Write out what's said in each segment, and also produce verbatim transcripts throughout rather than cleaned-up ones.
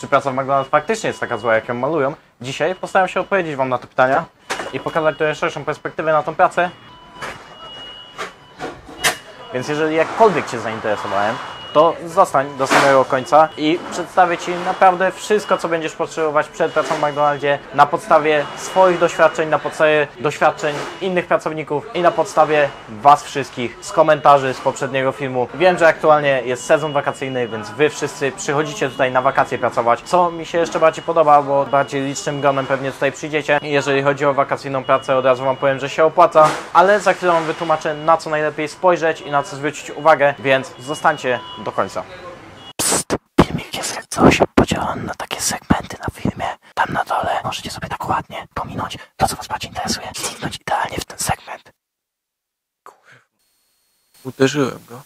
czy praca w McDonald's faktycznie jest taka zła, jak ją malują. Dzisiaj postaram się odpowiedzieć Wam na te pytania i pokazać trochę szerszą perspektywę na tą pracę. Więc jeżeli jakkolwiek Cię zainteresowałem, to zostań do samego końca i przedstawię Ci naprawdę wszystko, co będziesz potrzebować przed pracą w McDonaldzie na podstawie swoich doświadczeń, na podstawie doświadczeń innych pracowników i na podstawie Was wszystkich z komentarzy z poprzedniego filmu. Wiem, że aktualnie jest sezon wakacyjny, więc Wy wszyscy przychodzicie tutaj na wakacje pracować, co mi się jeszcze bardziej podoba, bo bardziej licznym gronem pewnie tutaj przyjdziecie. Jeżeli chodzi o wakacyjną pracę, od razu Wam powiem, że się opłaca, ale za chwilę Wam wytłumaczę, na co najlepiej spojrzeć i na co zwrócić uwagę, więc zostańcie do końca. Psst, filmik jest osiem podzielony na takie segmenty na filmie. Tam na dole możecie sobie tak ładnie pominąć to, co Was bardziej interesuje. Kliknąć idealnie w ten segment. Kurwa. Uderzyłem go.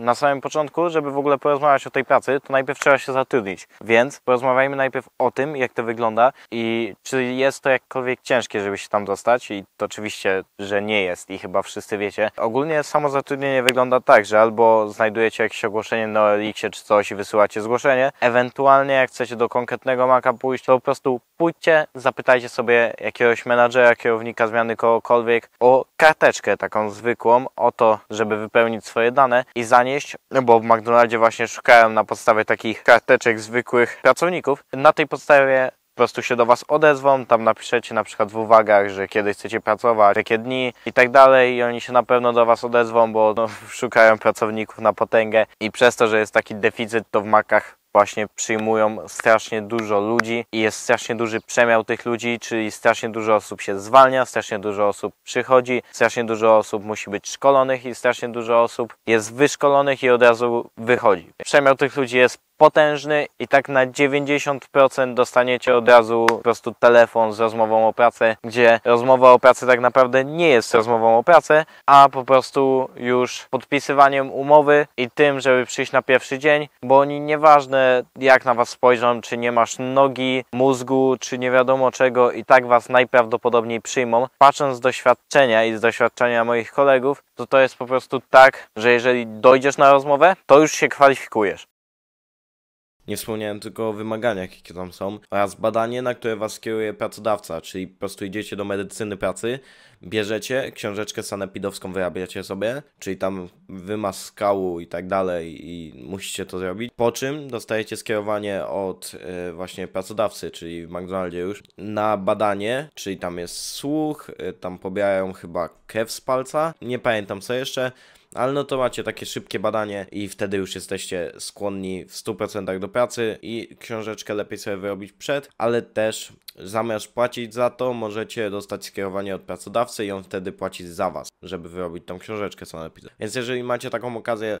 Na samym początku, żeby w ogóle porozmawiać o tej pracy, to najpierw trzeba się zatrudnić. Więc porozmawiajmy najpierw o tym, jak to wygląda i czy jest to jakkolwiek ciężkie, żeby się tam dostać. I to oczywiście, że nie jest i chyba wszyscy wiecie. Ogólnie samo zatrudnienie wygląda tak, że albo znajdujecie jakieś ogłoszenie na O L X-ie czy coś i wysyłacie zgłoszenie. Ewentualnie jak chcecie do konkretnego maka pójść, to po prostu pójdźcie, zapytajcie sobie jakiegoś menadżera, kierownika zmiany, kogokolwiek o karteczkę taką zwykłą, o to, żeby wypełnić swoje dane i zanieść. Bo w McDonaldzie właśnie szukałem na podstawie takich karteczek zwykłych pracowników. Na tej podstawie po prostu się do Was odezwą, tam napiszecie na przykład w uwagach, że kiedy chcecie pracować, jakie dni i tak dalej i oni się na pewno do Was odezwą, bo no, szukają pracowników na potęgę i przez to, że jest taki deficyt, to w makach właśnie przyjmują strasznie dużo ludzi i jest strasznie duży przemiał tych ludzi, czyli strasznie dużo osób się zwalnia, strasznie dużo osób przychodzi, strasznie dużo osób musi być szkolonych i strasznie dużo osób jest wyszkolonych i od razu wychodzi. Przemiał tych ludzi jest potężny i tak na dziewięćdziesiąt procent dostaniecie od razu po prostu telefon z rozmową o pracę, gdzie rozmowa o pracę tak naprawdę nie jest rozmową o pracę, a po prostu już podpisywaniem umowy i tym, żeby przyjść na pierwszy dzień, bo oni nieważne jak na Was spojrzą, czy nie masz nogi, mózgu, czy nie wiadomo czego i tak Was najprawdopodobniej przyjmą. Patrząc z doświadczenia i z doświadczenia moich kolegów, to to jest po prostu tak, że jeżeli dojdziesz na rozmowę, to już się kwalifikujesz. Nie wspomniałem tylko o wymaganiach, jakie tam są, oraz badanie, na które Was kieruje pracodawca, czyli po prostu idziecie do medycyny pracy, bierzecie książeczkę sanepidowską, wyrabiacie sobie, czyli tam wymaz skału i tak dalej i musicie to zrobić, po czym dostajecie skierowanie od y, właśnie pracodawcy, czyli w McDonaldzie już, na badanie, czyli tam jest słuch, y, tam pobierają chyba krew z palca, nie pamiętam co jeszcze, ale no to macie takie szybkie badanie i wtedy już jesteście skłonni w stu procentach do pracy i książeczkę lepiej sobie wyrobić przed, ale też zamiast płacić za to, możecie dostać skierowanie od pracodawcy i on wtedy płaci za Was, żeby wyrobić tą książeczkę sanepidowską. Więc jeżeli macie taką okazję...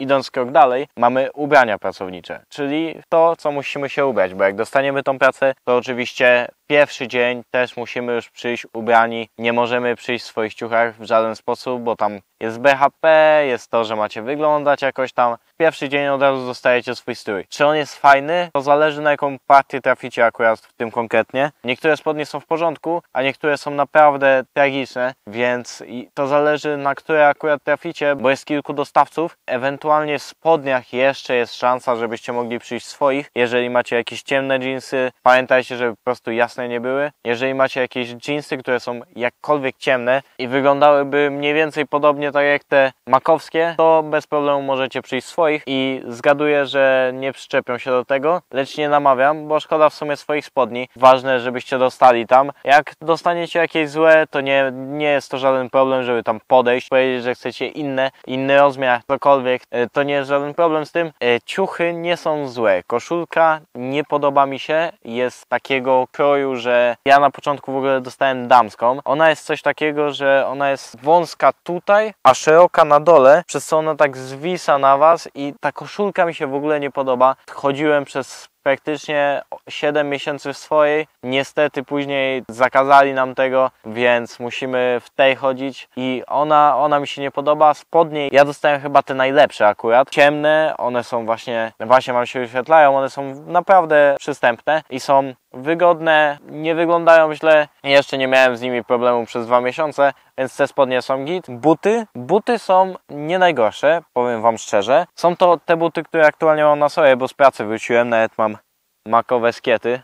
Idąc krok dalej, mamy ubrania pracownicze, czyli to, co musimy się ubrać, bo jak dostaniemy tą pracę, to oczywiście pierwszy dzień też musimy już przyjść ubrani, nie możemy przyjść w swoich ciuchach w żaden sposób, bo tam jest B H P, jest to, że macie wyglądać jakoś tam. Pierwszy dzień od razu dostajecie swój strój. Czy on jest fajny? To zależy, na jaką partię traficie akurat w tym konkretnie. Niektóre spodnie są w porządku, a niektóre są naprawdę tragiczne, więc to zależy, na które akurat traficie, bo jest kilku dostawców. Ewentualnie w spodniach jeszcze jest szansa, żebyście mogli przyjść swoich. Jeżeli macie jakieś ciemne dżinsy, pamiętajcie, żeby po prostu jasne nie były. Jeżeli macie jakieś dżinsy, które są jakkolwiek ciemne i wyglądałyby mniej więcej podobnie tak jak te makowskie, to bez problemu możecie przyjść swoich i zgaduję, że nie przyczepią się do tego, lecz nie namawiam, bo szkoda w sumie swoich spodni. Ważne, żebyście dostali tam. Jak dostaniecie jakieś złe, to nie, nie jest to żaden problem, żeby tam podejść, powiedzieć, że chcecie inne, inny rozmiar, cokolwiek, to nie jest żaden problem z tym. Ciuchy nie są złe. Koszulka nie podoba mi się, jest takiego kroju, że ja na początku w ogóle dostałem damską. Ona jest coś takiego, że ona jest wąska tutaj, a szeroka na dole, przez co ona tak zwisa na Was i ta koszulka mi się w ogóle nie podoba. Chodziłem przez praktycznie siedem miesięcy w swojej. Niestety później zakazali nam tego, więc musimy w tej chodzić i ona, ona mi się nie podoba. Spodnie ja dostałem chyba te najlepsze akurat. Ciemne, one są właśnie, właśnie Wam się wyświetlają, one są naprawdę przystępne i są wygodne, nie wyglądają źle. Jeszcze nie miałem z nimi problemu przez dwa miesiące, więc te spodnie są git. Buty, buty są nie najgorsze, powiem Wam szczerze. Są to te buty, które aktualnie mam na sobie, bo z pracy wróciłem, nawet mam makowe skiety.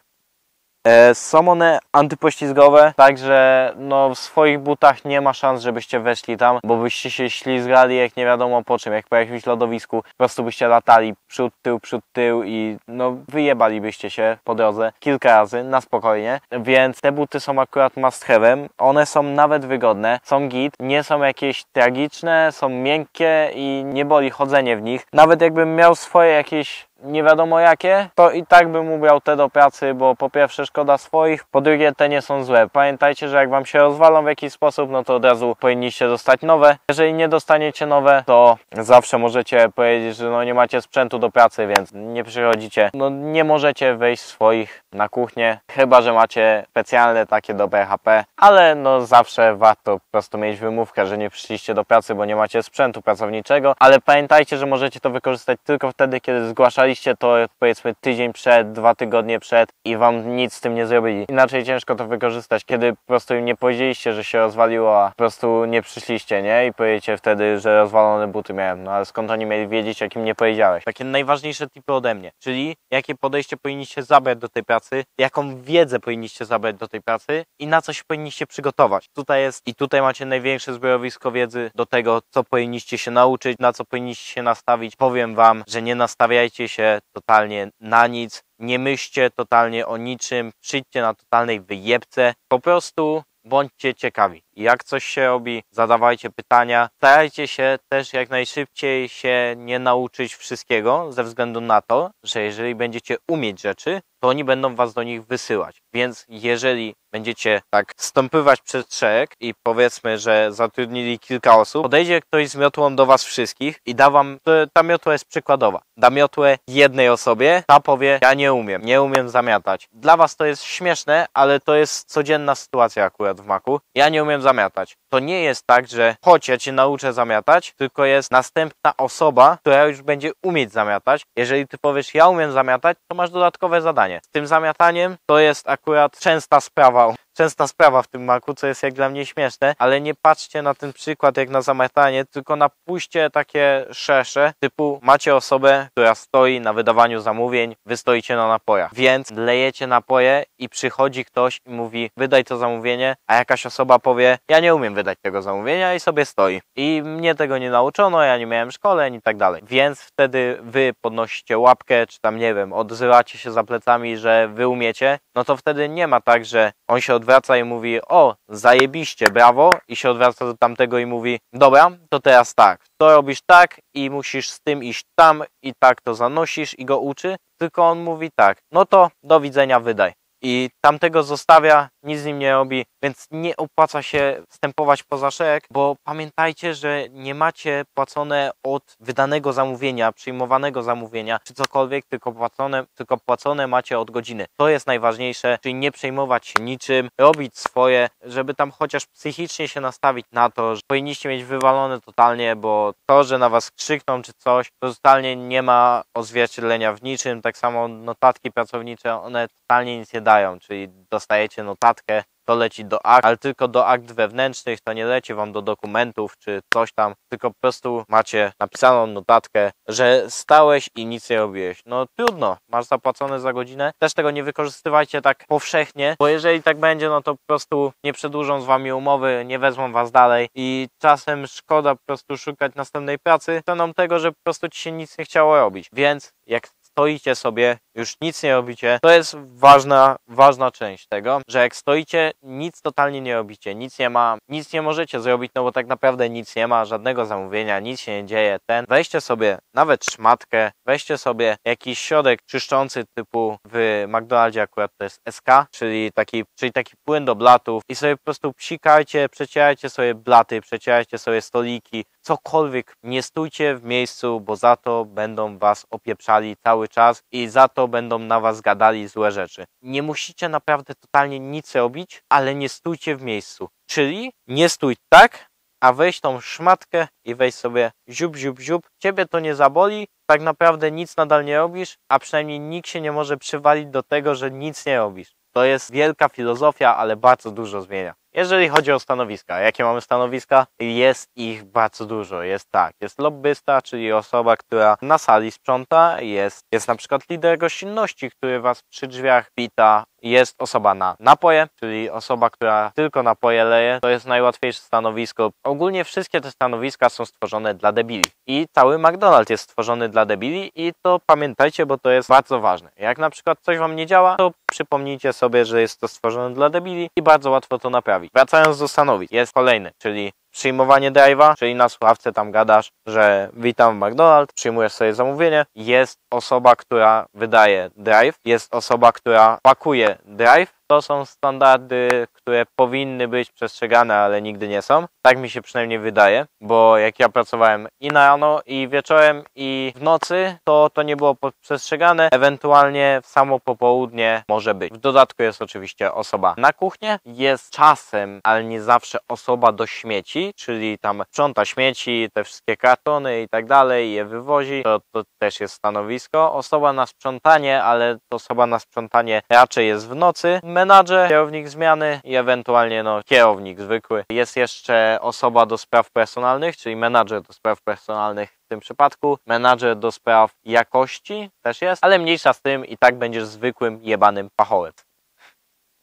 Są one antypoślizgowe, także no w swoich butach nie ma szans, żebyście weszli tam, bo byście się ślizgali jak nie wiadomo po czym, jak po jakimś lodowisku. Po prostu byście latali przód, tył, przód, tył i no wyjebalibyście się po drodze kilka razy na spokojnie. Więc te buty są akurat must have'em. One są nawet wygodne, są git, nie są jakieś tragiczne, są miękkie i nie boli chodzenie w nich. Nawet jakbym miał swoje jakieś nie wiadomo jakie, to i tak bym ubrał te do pracy, bo po pierwsze szkoda swoich, po drugie te nie są złe. Pamiętajcie, że jak wam się rozwalą w jakiś sposób, no to od razu powinniście dostać nowe. Jeżeli nie dostaniecie nowe, to zawsze możecie powiedzieć, że no nie macie sprzętu do pracy, więc nie przychodzicie. No nie możecie wejść swoich na kuchnię, chyba że macie specjalne takie do P H P, ale no zawsze warto po prostu mieć wymówkę, że nie przyszliście do pracy, bo nie macie sprzętu pracowniczego, ale pamiętajcie, że możecie to wykorzystać tylko wtedy, kiedy zgłaszaliście to powiedzmy tydzień przed, dwa tygodnie przed i wam nic z tym nie zrobili. Inaczej ciężko to wykorzystać, kiedy po prostu im nie powiedzieliście, że się rozwaliło, a po prostu nie przyszliście, nie? I powiecie wtedy, że rozwalone buty miałem. No ale skąd oni mieli wiedzieć, jak im nie powiedziałeś? Takie najważniejsze tipy ode mnie, czyli jakie podejście powinniście zabrać do tej pracy, jaką wiedzę powinniście zabrać do tej pracy i na co się powinniście przygotować. Tutaj jest i tutaj macie największe zbiorowisko wiedzy do tego, co powinniście się nauczyć, na co powinniście się nastawić. Powiem wam, że nie nastawiajcie się totalnie na nic, nie myślcie totalnie o niczym, przyjdźcie na totalnej wyjebce, po prostu bądźcie ciekawi. Jak coś się robi, zadawajcie pytania. Starajcie się też jak najszybciej się nie nauczyć wszystkiego, ze względu na to, że jeżeli będziecie umieć rzeczy, to oni będą was do nich wysyłać. Więc jeżeli będziecie tak stąpywać przez szereg i powiedzmy, że zatrudnili kilka osób, podejdzie ktoś z miotłą do was wszystkich i da wam, ta miotła jest przykładowa, da miotłę jednej osobie, ta powie, ja nie umiem, nie umiem zamiatać. Dla was to jest śmieszne, ale to jest codzienna sytuacja akurat w Macu. Ja nie umiem zamiatać. To nie jest tak, że chodź, ja cię nauczę zamiatać, tylko jest następna osoba, która już będzie umieć zamiatać. Jeżeli ty powiesz, ja umiem zamiatać, to masz dodatkowe zadanie. Z tym zamiataniem to jest akurat częsta sprawa. Częsta sprawa w tym Macu, co jest jak dla mnie śmieszne, ale nie patrzcie na ten przykład jak na zamiatanie, tylko na pójście takie szersze, typu macie osobę, która stoi na wydawaniu zamówień, wy stoicie na napojach, więc lejecie napoje i przychodzi ktoś i mówi, wydaj to zamówienie, a jakaś osoba powie, ja nie umiem wydać tego zamówienia i sobie stoi. I mnie tego nie nauczono, ja nie miałem szkoleń i tak dalej. Więc wtedy wy podnosicie łapkę, czy tam nie wiem, odzywacie się za plecami, że wy umiecie, no to wtedy nie ma tak, że on się odbywa wraca i mówi, o, zajebiście, brawo, i się odwraca do tamtego i mówi, dobra, to teraz tak, to robisz tak i musisz z tym iść tam i tak to zanosisz i go uczy, tylko on mówi tak, no to do widzenia, wydaj. I tamtego zostawia, nic z nim nie robi, więc nie opłaca się wstępować poza szereg, bo pamiętajcie, że nie macie płacone od wydanego zamówienia, przyjmowanego zamówienia, czy cokolwiek, tylko płacone, tylko płacone macie od godziny. To jest najważniejsze, czyli nie przejmować się niczym, robić swoje, żeby tam chociaż psychicznie się nastawić na to, że powinniście mieć wywalone totalnie, bo to, że na was krzykną czy coś, to totalnie nie ma odzwierciedlenia w niczym. Tak samo notatki pracownicze, one totalnie nic nie dają, czyli dostajecie notatkę, to leci do akt, ale tylko do akt wewnętrznych, to nie leci wam do dokumentów czy coś tam, tylko po prostu macie napisaną notatkę, że stałeś i nic nie robiłeś. No trudno, masz zapłacone za godzinę, też tego nie wykorzystywajcie tak powszechnie, bo jeżeli tak będzie, no to po prostu nie przedłużą z wami umowy, nie wezmą was dalej i czasem szkoda po prostu szukać następnej pracy, ceną tego, że po prostu ci się nic nie chciało robić, więc jak stoicie sobie, już nic nie robicie. To jest ważna, ważna część tego, że jak stoicie, nic totalnie nie robicie, nic nie ma, nic nie możecie zrobić, no bo tak naprawdę nic nie ma, żadnego zamówienia, nic się nie dzieje. Ten, weźcie sobie nawet szmatkę, weźcie sobie jakiś środek czyszczący typu w McDonaldzie akurat to jest S K, czyli taki, czyli taki płyn do blatów i sobie po prostu psikajcie, przecierajcie sobie blaty, przecierajcie sobie stoliki, cokolwiek. Nie stójcie w miejscu, bo za to będą was opieprzali cały czas i za to będą na was gadali złe rzeczy. Nie musicie naprawdę totalnie nic robić, ale nie stójcie w miejscu. Czyli nie stój tak, a weź tą szmatkę i weź sobie ziup, ziup, ziup. Ciebie to nie zaboli, tak naprawdę nic nadal nie robisz, a przynajmniej nikt się nie może przywalić do tego, że nic nie robisz. To jest wielka filozofia, ale bardzo dużo zmienia. Jeżeli chodzi o stanowiska, jakie mamy stanowiska? Jest ich bardzo dużo, jest tak, jest lobbysta, czyli osoba, która na sali sprząta, jest, jest na przykład lider gościnności, który was przy drzwiach wita, jest osoba na napoje, czyli osoba, która tylko napoje leje, to jest najłatwiejsze stanowisko. Ogólnie wszystkie te stanowiska są stworzone dla debili i cały McDonald's jest stworzony dla debili i to pamiętajcie, bo to jest bardzo ważne. Jak na przykład coś wam nie działa, to przypomnijcie sobie, że jest to stworzone dla debili i bardzo łatwo to naprawić. Wracając do stanowisk, jest kolejny, czyli przyjmowanie drive'a, czyli na słuchawce tam gadasz, że witam w McDonald's, przyjmujesz sobie zamówienie. Jest osoba, która wydaje drive, jest osoba, która pakuje drive. To są standardy, które powinny być przestrzegane, ale nigdy nie są. Tak mi się przynajmniej wydaje, bo jak ja pracowałem i na rano, i wieczorem, i w nocy, to to nie było przestrzegane. Ewentualnie w samo popołudnie może być. W dodatku jest oczywiście osoba na kuchnie. Jest czasem, ale nie zawsze osoba do śmieci, czyli tam sprząta śmieci, te wszystkie kartony i tak dalej, je wywozi. To, to też jest stanowisko. Osoba na sprzątanie, ale osoba na sprzątanie raczej jest w nocy. Menadżer, kierownik zmiany i ewentualnie no, kierownik zwykły. Jest jeszcze osoba do spraw personalnych, czyli menadżer do spraw personalnych. W tym przypadku menadżer do spraw jakości też jest, ale mniejsza z tym, i tak będziesz zwykłym jebanym pachołem.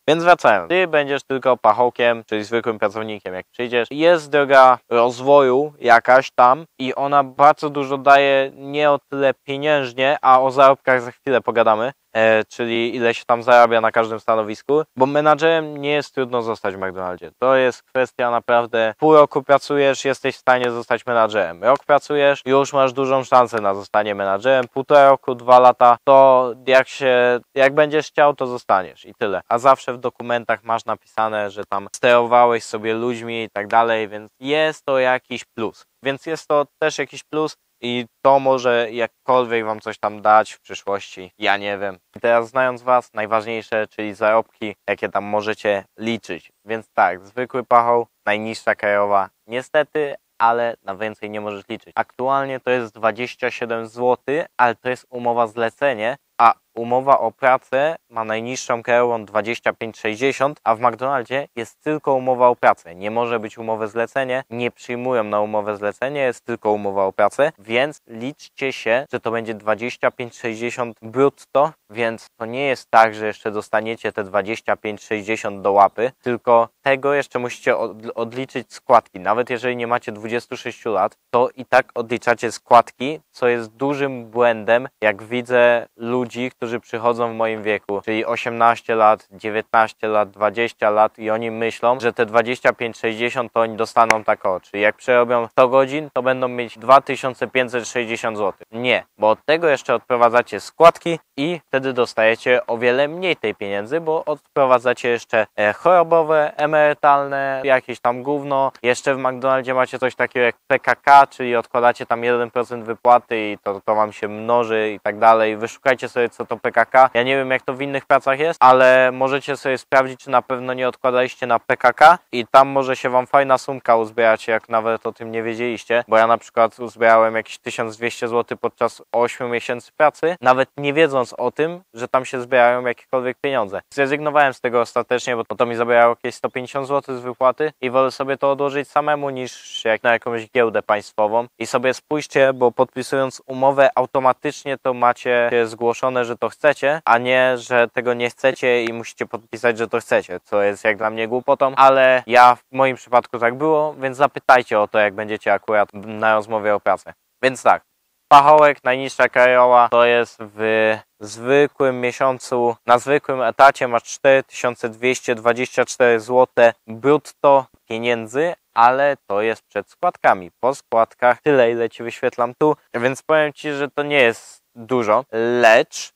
Więc wracając, ty będziesz tylko pachołkiem, czyli zwykłym pracownikiem, jak przyjdziesz. Jest droga rozwoju jakaś tam i ona bardzo dużo daje, nie o tyle pieniężnie, a o zarobkach za chwilę pogadamy. E, czyli ile się tam zarabia na każdym stanowisku, bo menadżerem nie jest trudno zostać w McDonaldzie. To jest kwestia naprawdę, pół roku pracujesz, jesteś w stanie zostać menadżerem. Rok pracujesz, już masz dużą szansę na zostanie menadżerem. Półtora roku, dwa lata, to jak się, jak będziesz chciał, to zostaniesz i tyle. A zawsze w dokumentach masz napisane, że tam sterowałeś sobie ludźmi i tak dalej, więc jest to jakiś plus. Więc jest to też jakiś plus. I to może jakkolwiek wam coś tam dać w przyszłości, ja nie wiem. I teraz znając was, najważniejsze, czyli zarobki, jakie tam możecie liczyć. Więc tak, zwykły pachoł, najniższa krajowa, niestety, ale na więcej nie możesz liczyć. Aktualnie to jest dwadzieścia siedem złotych, ale to jest umowa zlecenie, a umowa o pracę ma najniższą krajową dwadzieścia pięć sześćdziesiąt, a w McDonaldzie jest tylko umowa o pracę. Nie może być umowy zlecenie, nie przyjmują na umowę zlecenie, jest tylko umowa o pracę, więc liczcie się, że to będzie dwadzieścia pięć sześćdziesiąt brutto, więc to nie jest tak, że jeszcze dostaniecie te dwadzieścia pięć sześćdziesiąt do łapy, tylko tego jeszcze musicie odliczyć składki. Nawet jeżeli nie macie dwudziestu sześciu lat, to i tak odliczacie składki, co jest dużym błędem, jak widzę ludzi, którzy którzy przychodzą w moim wieku, czyli osiemnaście lat, dziewiętnaście lat, dwadzieścia lat i oni myślą, że te dwadzieścia pięć sześćdziesiąt to oni dostaną tak o, czyli jak przerobią sto godzin, to będą mieć dwa tysiące pięćset sześćdziesiąt złotych. Nie, bo od tego jeszcze odprowadzacie składki i wtedy dostajecie o wiele mniej tej pieniędzy, bo odprowadzacie jeszcze chorobowe, emerytalne, jakieś tam gówno. Jeszcze w McDonaldzie macie coś takiego jak P K K, czyli odkładacie tam jeden procent wypłaty i to, to wam się mnoży i tak dalej. Wyszukajcie sobie, co to P K K. Ja nie wiem, jak to w innych pracach jest, ale możecie sobie sprawdzić, czy na pewno nie odkładaliście na P K K i tam może się wam fajna sumka uzbierać, jak nawet o tym nie wiedzieliście, bo ja na przykład uzbierałem jakieś tysiąc dwieście złotych podczas ośmiu miesięcy pracy, nawet nie wiedząc o tym, że tam się zbierają jakiekolwiek pieniądze. Zrezygnowałem z tego ostatecznie, bo to mi zabierało jakieś sto pięćdziesiąt złotych z wypłaty i wolę sobie to odłożyć samemu, niż jak na jakąś giełdę państwową. I sobie spójrzcie, bo podpisując umowę automatycznie to macie zgłoszone, że to chcecie, a nie, że tego nie chcecie i musicie podpisać, że to chcecie, co jest jak dla mnie głupotą, ale ja w moim przypadku tak było, więc zapytajcie o to, jak będziecie akurat na rozmowie o pracę. Więc tak, pachołek, najniższa krajowa, to jest w zwykłym miesiącu, na zwykłym etacie masz cztery tysiące dwieście dwadzieścia cztery złote brutto pieniędzy, ale to jest przed składkami. Po składkach tyle, ile ci wyświetlam tu, więc powiem ci, że to nie jest dużo, lecz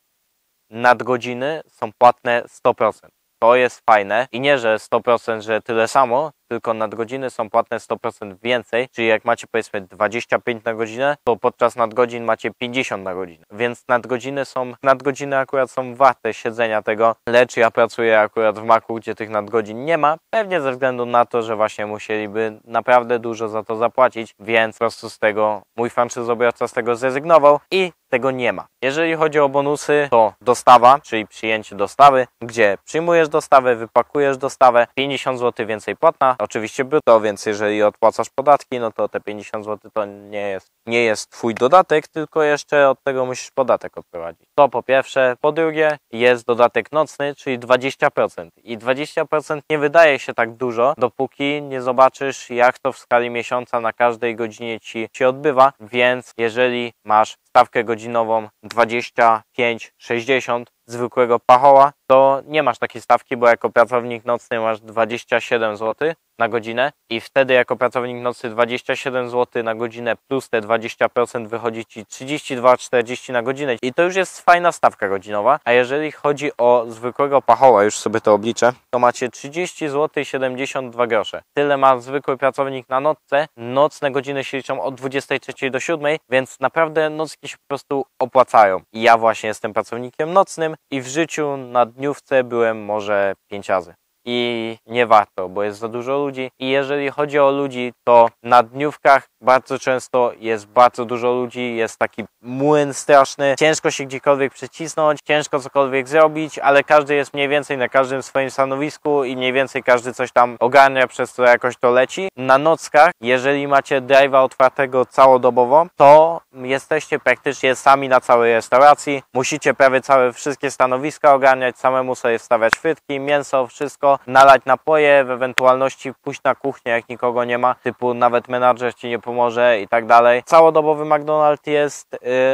nadgodziny są płatne sto procent. To jest fajne i nie, że sto procent, że tyle samo, tylko nadgodziny są płatne sto procent więcej, czyli jak macie powiedzmy dwadzieścia pięć na godzinę, to podczas nadgodzin macie pięćdziesiąt na godzinę, więc nadgodziny są, nadgodziny akurat są warte siedzenia tego, lecz ja pracuję akurat w Macu, gdzie tych nadgodzin nie ma, pewnie ze względu na to, że właśnie musieliby naprawdę dużo za to zapłacić, więc po prostu z tego mój franszyzobiorca z tego zrezygnował i tego nie ma. Jeżeli chodzi o bonusy, to dostawa, czyli przyjęcie dostawy, gdzie przyjmujesz dostawę, wypakujesz dostawę, pięćdziesiąt złotych więcej płatna, oczywiście brutto, więc jeżeli odpłacasz podatki, no to te pięćdziesiąt złotych to nie jest, nie jest twój dodatek, tylko jeszcze od tego musisz podatek odprowadzić. To po pierwsze. Po drugie jest dodatek nocny, czyli dwadzieścia procent. I dwadzieścia procent nie wydaje się tak dużo, dopóki nie zobaczysz, jak to w skali miesiąca na każdej godzinie ci się odbywa, więc jeżeli masz stawkę godzinową dwadzieścia pięć sześćdziesiąt zwykłego pachoła, to nie masz takiej stawki, bo jako pracownik nocny masz dwadzieścia siedem złotych na godzinę i wtedy jako pracownik nocy dwadzieścia siedem złotych na godzinę plus te dwadzieścia procent wychodzi ci trzydzieści dwa czterdzieści na godzinę i to już jest fajna stawka godzinowa, a jeżeli chodzi o zwykłego pachoła, już sobie to obliczę, to macie trzydzieści złotych siedemdziesiąt dwa grosze. Tyle ma zwykły pracownik na nocce, nocne godziny się liczą od dwudziestej trzeciej do siódmej, więc naprawdę nocki się po prostu opłacają. I ja właśnie jestem pracownikiem nocnym i w życiu na dniówce byłem może pięć razy. I nie warto, bo jest za dużo ludzi i jeżeli chodzi o ludzi, to na dniówkach bardzo często jest bardzo dużo ludzi, jest taki młyn straszny, ciężko się gdziekolwiek przycisnąć, ciężko cokolwiek zrobić, ale każdy jest mniej więcej na każdym swoim stanowisku i mniej więcej każdy coś tam ogarnia, przez co jakoś to leci. Na nockach, jeżeli macie drive'a otwartego całodobowo, to jesteście praktycznie sami na całej restauracji, musicie prawie całe wszystkie stanowiska ogarniać, samemu sobie wstawiać frytki, mięso, wszystko, nalać napoje, w ewentualności pójść na kuchnię, jak nikogo nie ma, typu nawet menadżer ci nie pomoże i tak dalej. Całodobowy McDonald's jest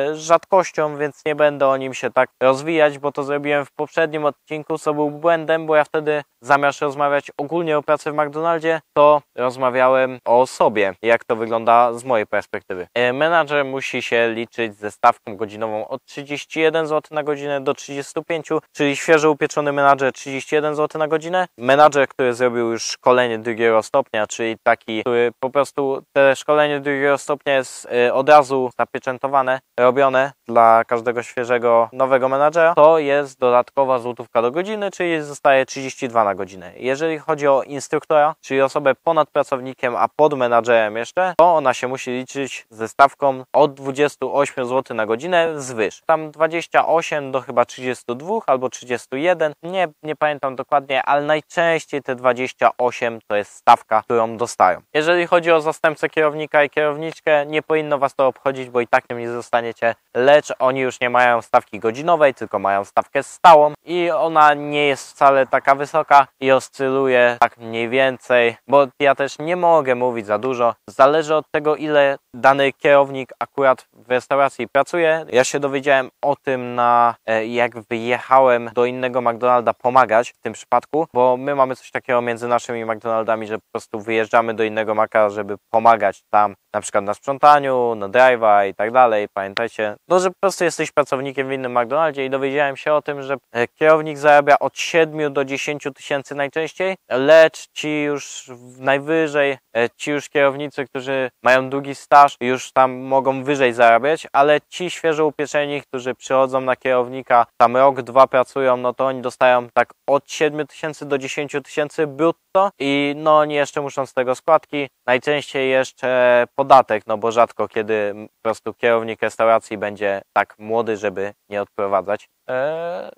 yy, rzadkością, więc nie będę o nim się tak rozwijać, bo to zrobiłem w poprzednim odcinku, co był błędem, bo ja wtedy zamiast rozmawiać ogólnie o pracy w McDonaldzie, to rozmawiałem o sobie, jak to wygląda z mojej perspektywy. Yy, menadżer musi się liczyć ze stawką godzinową od trzydzieści jeden złotych na godzinę do trzydziestu pięciu, czyli świeżo upieczony menadżer trzydzieści jeden złotych na godzinę. Menadżer, który zrobił już szkolenie drugiego stopnia, czyli taki, który po prostu te szkolenie drugiego stopnia jest y, od razu zapieczętowane, robione dla każdego świeżego nowego menadżera, to jest dodatkowa złotówka do godziny, czyli zostaje trzydzieści dwa na godzinę. Jeżeli chodzi o instruktora, czyli osobę ponad pracownikiem, a pod menadżerem jeszcze, to ona się musi liczyć ze stawką od dwudziestu ośmiu złotych na godzinę wzwyż. Tam dwadzieścia osiem do chyba trzydziestu dwóch albo trzydziestu jeden, nie, nie pamiętam dokładnie, ale naj Częściej te dwadzieścia osiem to jest stawka, którą dostają. Jeżeli chodzi o zastępcę kierownika i kierowniczkę, nie powinno was to obchodzić, bo i tak nie zostaniecie, lecz oni już nie mają stawki godzinowej, tylko mają stawkę stałą i ona nie jest wcale taka wysoka i oscyluje tak mniej więcej, bo ja też nie mogę mówić za dużo. Zależy od tego, ile dany kierownik akurat w restauracji pracuje. Ja się dowiedziałem o tym, na jak wyjechałem do innego McDonalda pomagać w tym przypadku, bo my mamy coś takiego między naszymi McDonaldami, że po prostu wyjeżdżamy do innego maka, żeby pomagać tam, na przykład na sprzątaniu, na drive'a i tak dalej. Pamiętajcie, no, że po prostu jesteś pracownikiem w innym McDonaldzie i dowiedziałem się o tym, że kierownik zarabia od siedmiu do dziesięciu tysięcy najczęściej, lecz ci już najwyżej, ci już kierownicy, którzy mają długi staż, już tam mogą wyżej zarabiać, ale ci świeżo upieczeni, którzy przychodzą na kierownika, tam rok, dwa pracują, no to oni dostają tak od siedmiu tysięcy do dziesięciu tysięcy brutto i no oni jeszcze muszą z tego składki, najczęściej jeszcze podatek, no bo rzadko kiedy po prostu kierownik restauracji będzie tak młody, żeby nie odprowadzać eee,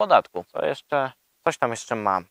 podatku. Co jeszcze? Coś tam jeszcze mam.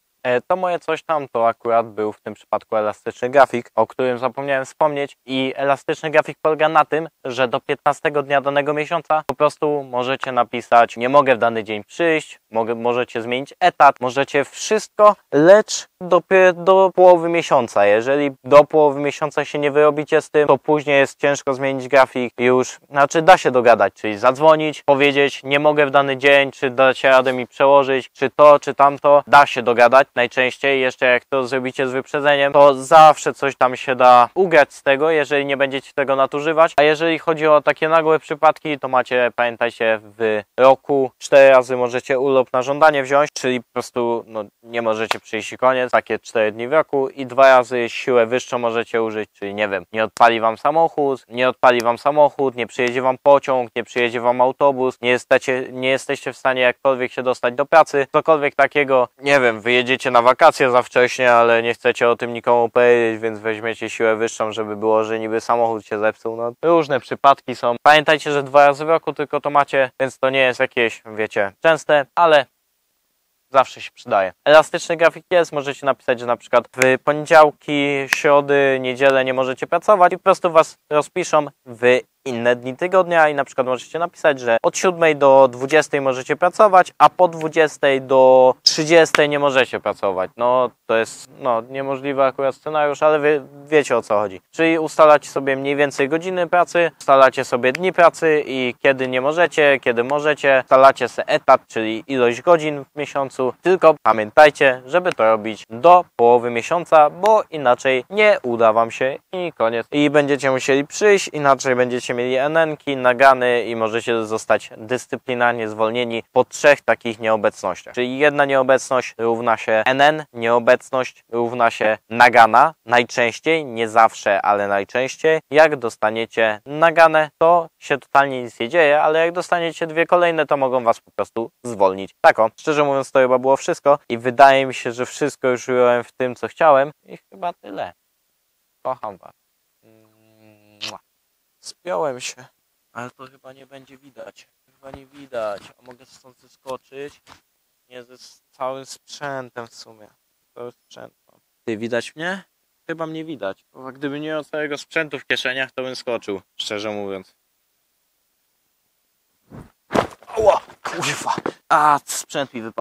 To moje coś tam to akurat był w tym przypadku elastyczny grafik, o którym zapomniałem wspomnieć i elastyczny grafik polega na tym, że do piętnastego dnia danego miesiąca po prostu możecie napisać nie mogę w dany dzień przyjść, mogę, możecie zmienić etat, możecie wszystko, lecz dopiero do połowy miesiąca. Jeżeli do połowy miesiąca się nie wyrobicie z tym, to później jest ciężko zmienić grafik już, znaczy da się dogadać, czyli zadzwonić, powiedzieć nie mogę w dany dzień, czy dacie radę mi przełożyć, czy to, czy tamto, da się dogadać. najczęściej, jeszcze jak to zrobicie z wyprzedzeniem, to zawsze coś tam się da ugrać z tego, jeżeli nie będziecie tego nadużywać. A jeżeli chodzi o takie nagłe przypadki, to macie, pamiętajcie, w roku cztery razy możecie urlop na żądanie wziąć, czyli po prostu no, nie możecie przyjść i koniec, takie cztery dni w roku, i dwa razy siłę wyższą możecie użyć, czyli nie wiem, nie odpali wam samochód, nie odpali wam samochód, nie przyjedzie wam pociąg, nie przyjedzie wam autobus, nie jesteście, nie jesteście w stanie jakkolwiek się dostać do pracy, cokolwiek takiego, nie wiem, wyjedziecie na wakacje za wcześnie, ale nie chcecie o tym nikomu powiedzieć, więc weźmiecie siłę wyższą, żeby było, że niby samochód się zepsuł, no różne przypadki są. Pamiętajcie, że dwa razy w roku tylko to macie, więc to nie jest jakieś, wiecie, częste, ale zawsze się przydaje. Elastyczny grafik jest, możecie napisać, że na przykład w poniedziałki, środy, niedzielę nie możecie pracować i po prostu was rozpiszą w inne dni tygodnia i na przykład możecie napisać, że od siódmej do dwudziestej możecie pracować, a po dwudziestej do trzydziestej nie możecie pracować. No to jest no, niemożliwy akurat scenariusz, ale wy wiecie, o co chodzi. Czyli ustalacie sobie mniej więcej godziny pracy, ustalacie sobie dni pracy i kiedy nie możecie, kiedy możecie, ustalacie sobie etat, czyli ilość godzin w miesiącu. Tylko pamiętajcie, żeby to robić do połowy miesiąca, bo inaczej nie uda wam się i koniec. I będziecie musieli przyjść, inaczej będziecie mieli enenki, nagany i możecie zostać dyscyplinarnie zwolnieni po trzech takich nieobecnościach. Czyli jedna nieobecność równa się N N, nieobecność równa się nagana. Najczęściej, nie zawsze, ale najczęściej. Jak dostaniecie naganę, to się totalnie nic nie dzieje, ale jak dostaniecie dwie kolejne, to mogą was po prostu zwolnić. Tak o, szczerze mówiąc, to chyba było wszystko i wydaje mi się, że wszystko już ująłem w tym, co chciałem i chyba tyle. Kocham was. Spiąłem się, ale to chyba nie będzie widać. Chyba nie widać. A mogę stąd zeskoczyć? Nie, ze całym sprzętem w sumie. Cały sprzęt. Ty, widać mnie? Chyba mnie widać. Bo gdyby nie miał całego sprzętu w kieszeniach, to bym skoczył, szczerze mówiąc. Ała, kurwa. A, sprzęt mi wypadł.